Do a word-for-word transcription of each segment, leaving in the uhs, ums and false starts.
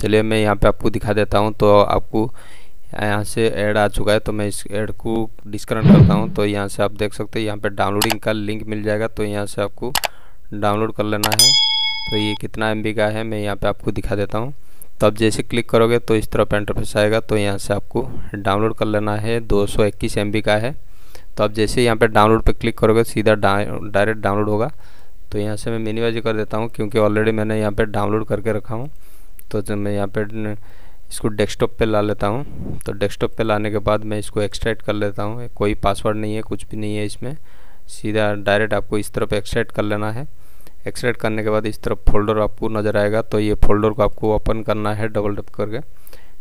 चलिए मैं यहाँ पे आपको दिखा देता हूँ। तो आपको यहाँ से ऐड आ चुका है, तो मैं इस ऐड को डिस्कनेक्ट करता हूँ। तो यहाँ से आप देख सकते हैं यहाँ पे डाउनलोडिंग का लिंक मिल जाएगा, तो यहाँ से आपको डाउनलोड कर लेना है। तो ये कितना एम बी का है मैं यहाँ पे आपको दिखा देता हूँ। तो आप जैसे क्लिक करोगे तो इस तरह पे इंटरफेस आएगा, तो यहाँ से आपको डाउनलोड कर लेना है। दो सौ इक्कीस एम बी का है। तो आप जैसे यहाँ पे डाउनलोड पे क्लिक करोगे सीधा डायरेक्ट डाउनलोड होगा। तो यहाँ से मैं मिनिमाइज कर देता हूँ क्योंकि ऑलरेडी मैंने यहाँ पे डाउनलोड करके रखा हूँ। तो जब मैं यहाँ पे इसको डेस्कटॉप पे ला लेता हूँ, तो डेस्कटॉप पे लाने के बाद मैं इसको एक्सट्रैक्ट कर लेता हूँ। कोई पासवर्ड नहीं है, कुछ भी नहीं है इसमें, सीधा डायरेक्ट आपको इस तरफ एक्सट्रैक्ट कर लेना है। एक्सट्रैक्ट करने के बाद इस तरफ फोल्डर आपको नज़र आएगा, तो ये फोल्डर को आपको ओपन करना है डबल टैप करके।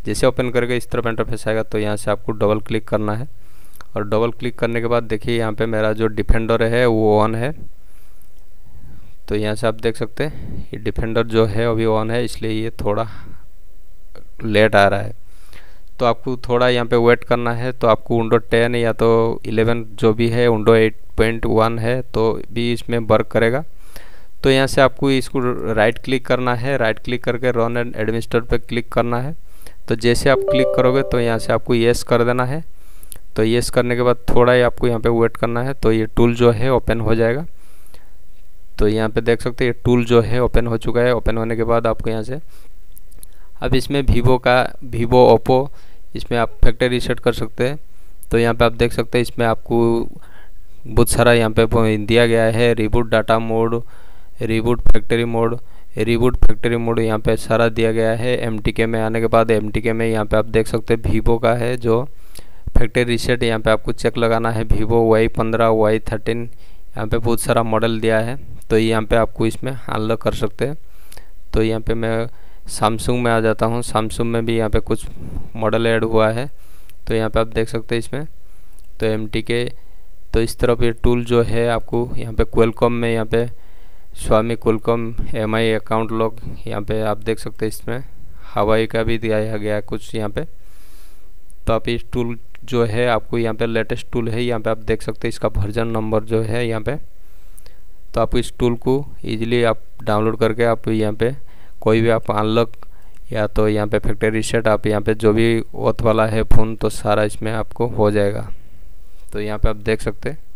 जैसे ओपन करके इस तरफ इंटरफेस आएगा, तो यहाँ से आपको डबल क्लिक करना है। और डबल क्लिक करने के बाद देखिए यहाँ पे मेरा जो डिफेंडर है वो ऑन है। तो यहाँ से आप देख सकते हैं ये डिफेंडर जो है अभी ऑन है, इसलिए ये थोड़ा लेट आ रहा है। तो आपको थोड़ा यहाँ पे वेट करना है। तो आपको विंडो टेन या तो इलेवन जो भी है, विंडो एट पॉइंट वन है तो भी इसमें वर्क करेगा। तो यहाँ से आपको इसको राइट क्लिक करना है, राइट क्लिक करके रन एंड एडमिनिस्ट्रेटर पे क्लिक करना है। तो जैसे आप क्लिक करोगे तो यहाँ से आपको येस कर देना है। तो येस करने के बाद थोड़ा ही आपको यहाँ पे वेट करना है, तो ये टूल जो है ओपन हो जाएगा। तो यहाँ पे देख सकते हैं ये टूल जो है ओपन हो चुका है। ओपन होने के बाद आपको यहाँ से अब इसमें वीवो का वीवो ओप्पो इसमें आप फैक्ट्री रीसेट कर सकते हैं। तो यहाँ पे आप देख सकते हैं इसमें आपको बहुत सारा यहाँ पे दिया गया है, reboot data mode, reboot factory mode, reboot factory mode यहाँ पे सारा दिया गया है। एमटीके में आने के बाद एमटीके में यहाँ पे आप देख सकते हैं वीवो का है जो फैक्ट्री रीसेट, यहाँ पे आपको चेक लगाना है। वीवो वाई पंद्रह वाई थर्टीन यहाँ पर बहुत सारा मॉडल दिया है, तो यहाँ पर आपको इसमें अनलॉक कर सकते हैं। तो यहाँ पर मैं सैमसंग में आ जाता हूँ। सैमसंग में भी यहाँ पे कुछ मॉडल ऐड हुआ है, तो यहाँ पे आप देख सकते हैं इसमें तो एमटीके। तो इस तरफ ये टूल जो है आपको यहाँ पे क्वालकॉम में यहाँ पे स्वामी क्वालकॉम एमआई अकाउंट लॉक यहाँ पे आप देख सकते हैं। इसमें हवाई का भी दिया गया है कुछ यहाँ पे। तो आप इस टूल जो है आपको यहाँ पर लेटेस्ट टूल है, यहाँ पर आप देख सकते हैं इसका वर्जन नंबर जो है यहाँ पर। तो आप इस टूल को ईजिली आप डाउनलोड करके आप यहाँ पर कोई भी आप अनलॉक या तो यहाँ पे फैक्ट्री रीसेट आप यहाँ पे जो भी ओथ वाला है फ़ोन तो सारा इसमें आपको हो जाएगा। तो यहाँ पे आप देख सकते हैं।